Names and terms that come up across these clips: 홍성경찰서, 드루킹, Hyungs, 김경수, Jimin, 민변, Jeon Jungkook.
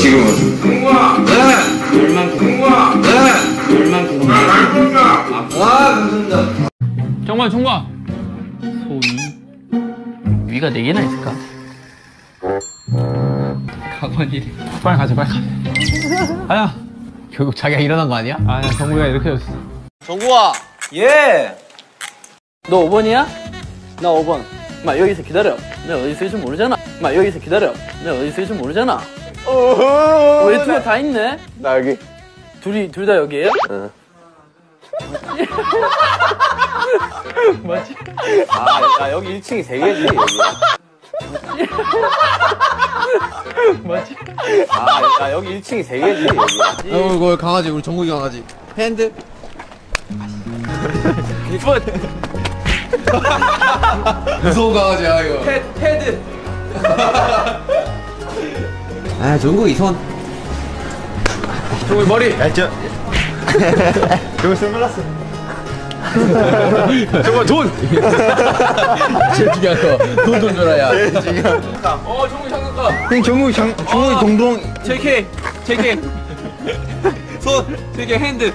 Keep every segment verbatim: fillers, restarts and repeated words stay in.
지금은 열만 열만 열만 열만. 정관 정관 소위 위가 네 개나 있을까? 가만히 이래. 빨리 가자 빨리 가자. 아야 결국 자기가 일어난 거 아니야? 아야 정구가 이렇게 됐어. 정구아 예. 너 오 번이야? 나 오 번. 마 여기서 기다려. 내가 어디 있을지 모르잖아. 마 여기서 기다려. 내가 어디 있을지 모르잖아. 어, 외투에 다 있네. 나 여기. 둘이 둘 다 여기예요? 응. 맞지? 아, 아 여기 일 층이 세 개지. 맞지? 아, 아 여기 일 층이 세 개지. 어, 이거 강아지 우리 정국이 강아지. 핸드. 이번. 무서운 강아지야 이거. 패, 패드. 아 정국이 손. 정국이 머리. 알죠? 정국이 선글라스. 정국아 돈. 제일 중요한 거. 돈 돈 줘라야. 제일 중요한. 어 정국이 장난감. 형 정국이 장 정국이 동동. 제이 케이 제이 케이 손 제이 케이 핸드.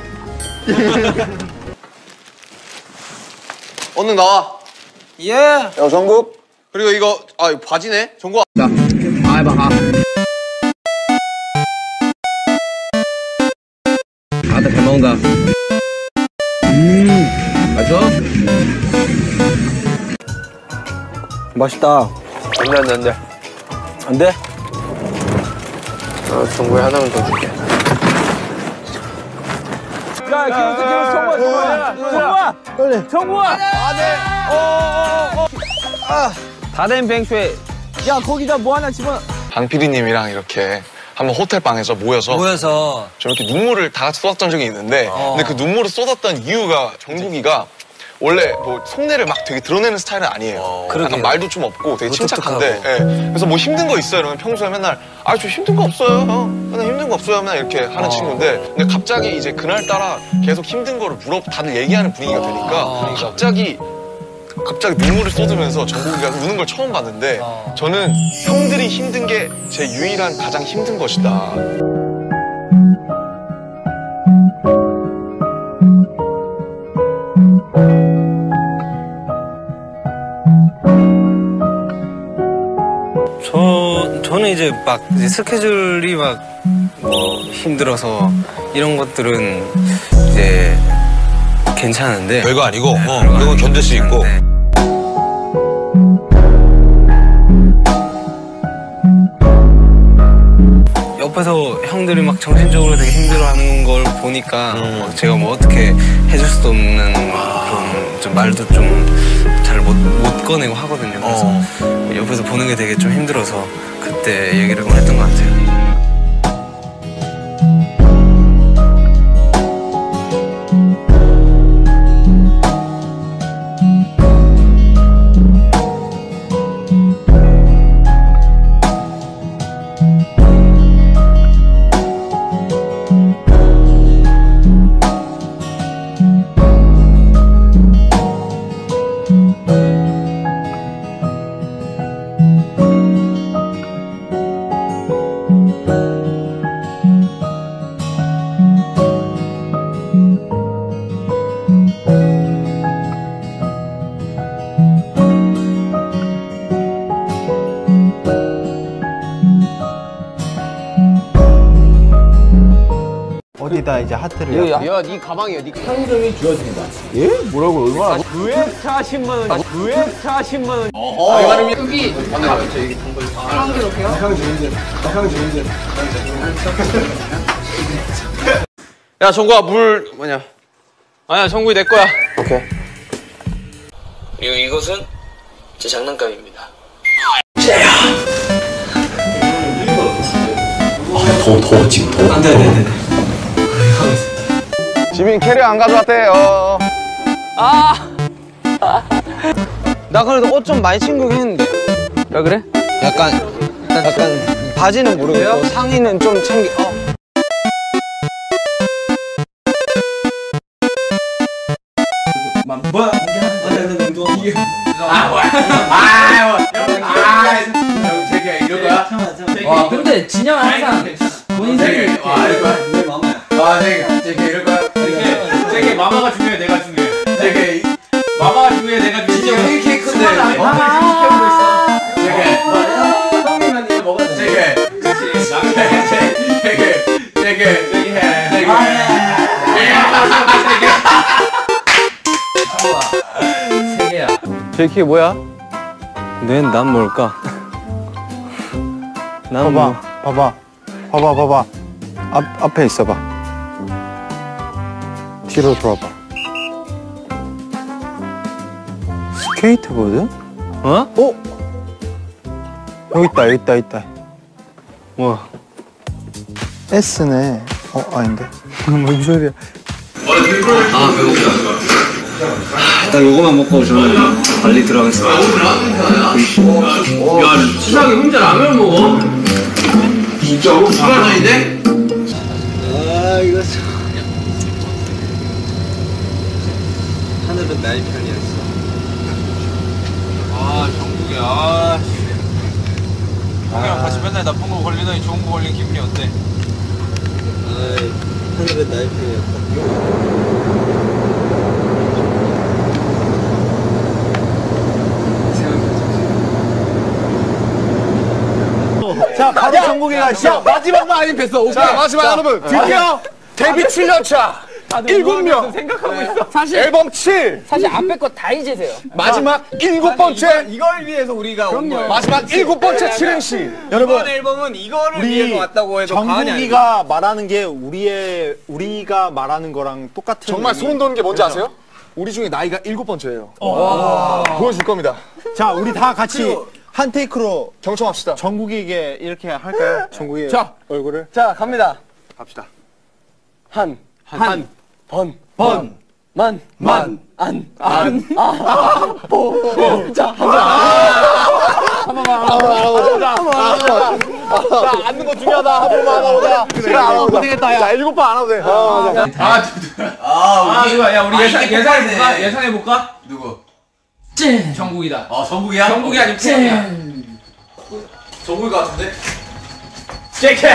얼른 나와. 예. 야 정국. 그리고 이거 아 이거 바지네. 정국아. 자. 아 해봐. 아. 아들 잘 먹는다. 음. 맛있어? 맛있다. 안돼 안돼 안돼. 안돼? 아 정국이 하나만 더 줄게. 야 김우수 김우수 정국아 정국아 정국아. 빨리. 정국아. 아네. 어. 아, 다된 뱅쇼에 야 거기다 뭐 하나 집어. 방 피디님이랑 이렇게 한번 호텔 방에서 모여서 모여서 좀 이렇게 눈물을 다 같이 쏟았던 적이 있는데 어. 근데 그 눈물을 쏟았던 이유가 정국이가 원래 뭐 속내를 막 되게 드러내는 스타일은 아니에요. 어, 약간 말도 좀 없고 되게 침착한데 예. 그래서 뭐 힘든 거 있어요 이러면 평소에 맨날 아 저 힘든 거 없어요 형. 맨날 힘든 거 없어요 맨날 이렇게 하는 어. 친구인데 근데 갑자기 이제 그날따라 계속 힘든 거를 물어 다들 얘기하는 분위기가 되니까 어. 갑자기 갑자기 눈물을 쏟으면서 정국이가 우는 걸 처음 봤는데 어. 저는 형들이 힘든 게 제 유일한 가장 힘든 것이다. 저, 저는 이제 막 이제 스케줄이 막 뭐 힘들어서 이런 것들은 이제 괜찮은데 별거 아니고 네, 어, 이건 견딜 수 있고 옆에서 형들이 막 정신적으로 되게 힘들어하는 걸 보니까 음. 제가 뭐 어떻게 해줄 수도 없는 그런 좀 말도 좀 잘 못 못 꺼내고 하거든요. 그래서 어. 옆에서 보는 게 되게 좀 힘들어서 그때 얘기를 좀 했던 것 같아요. 이제 하트를 야, 네 가방이에요. 네 현금이 주어집니다. 예? 뭐라고? 얼마나? 구백사십만 원. 구백사십만 원. 어, 아, 이만하면 여기. 맞네, 맞네. 저 여기 동굴. 그런 게 어때요? 형 주인들. 형 주인들. 야, 정국아 물 뭐냐? 아니야, 정국이 내 거야. 오케이. 그리고 이것은 제 장난감입니다. 제야. 아, 더워, 더워 지금 더워. 안 돼, 안 돼, 안 돼. 지민 캐리어 안 가져왔대요. 아! 나 그래도 옷 좀 많이 챙기긴 했는데. 야 그래? 약간 약간 바지는 모르겠고 상의는 좀 챙기. 어. 만봐. 아 뭐야? 아 뭐야? 아 제기야 이런 거야? 와 근데 진영 항상 본인 생일 와 이거 내 마마야. 아 제게 제게 이럴 거야. 제게 제게 마마가 중요해 내가 중요해. 제게 마마가 중요해 내가 중요해. 진짜 생일 케이크인데 마마 시켜보고 있어. 제게 형님 아니면 뭐가 돼? 제게 그렇지 남자 제게 제게 제게 제 키가 뭐야? 넌 난 뭘까? 난 봐봐, 뭐... 봐봐, 봐봐, 봐봐. 앞, 앞에 있어봐. 뒤로 돌아봐. 스케이트보드? 어? 어? 여기 있다, 여기 있다, 여기 있다. 뭐? S네. 어, 아닌데. 뭔 소리야. 아, 배고프다. 일단 요거만 먹고 저는 빨리 들어가겠습니다. 야, 치사하게 혼자 라면 먹어? 진짜 오늘 불안한데? 아, 이거 참... 하늘은 나의 편이었어. 아, 정국이, 아... 형이랑 같이 맨날 나쁜 거 걸리더니 좋은 거 걸린 기분이 어때? 아이, 하늘은 나의 편이었다. 자, 바로 정국이가 시작! 마지막만 아님 뵀어. 오케이. 자, 마지막 자, 여러분. 드디어 데뷔 칠 년차. 일곱 명. 생각하고 있어. 사실, 앨범 칠. 사실 앞에 거 다 잊으세요. 마지막 일곱 번째. 이걸 위해서 우리가 온 거예요. 마지막 일곱 번째 칠행시. 여러분. 이번 앨범은 이거를 위해서 왔다고 해도 과언이 아니에요. 정국이가 말하는 게 우리의, 우리가 말하는 거랑 똑같은. 정말 소름 돋는 게 뭔지 아세요? 우리 중에 나이가 일곱 번째예요. 보여줄 겁니다. 자, 우리 다 같이. 한 테이크로 경청합시다. 정국이에게 이렇게 할까요? 정국이의 자, 얼굴을. 자, 갑니다. 갑시다. 한, 한, 한, 번, 번, 만, 만, 안, 안, 아, 아, 보, 보. 자, 한 번만 하자. 한 번만 하자. 자, 앉는 거 중요하다. 한 번만 하자. 그래, 고생했다. 야, 일곱 번 안 하도 돼. 아, 아, 누가, 야, 우리 예상, 예상해볼까? 예상해볼까? 누구? 찐! 정국이다. 아, 정국이야? 정국이 아니면 찐이야. 정국이 같은데? 잭켓!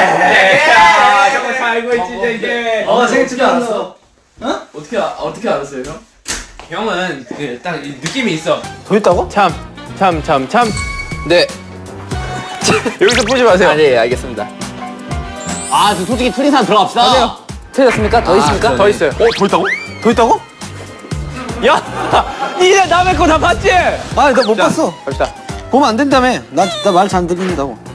아, 정말 살고 있지, 이제 이제. 어, 생일 줄 알았어. 어? 어떻게, 어떻게 알았어요, 형? 형은 그, 딱 느낌이 있어. 더 있다고? 참, 참, 참, 참. 네. 여기서 보지 마세요. 아, 네, 알겠습니다. 아, 저 솔직히 틀린 사람 들어갑시다. 아니요. 틀렸습니까? 더 있습니까? 더 있어요. 어, 더 있다고? 더 있다고? 야! 니네 남의 거 다 봤지? 아니 나 못 봤어. 갑시다. 보면 안 된다며. 나 나 말 잘 안 들린다고.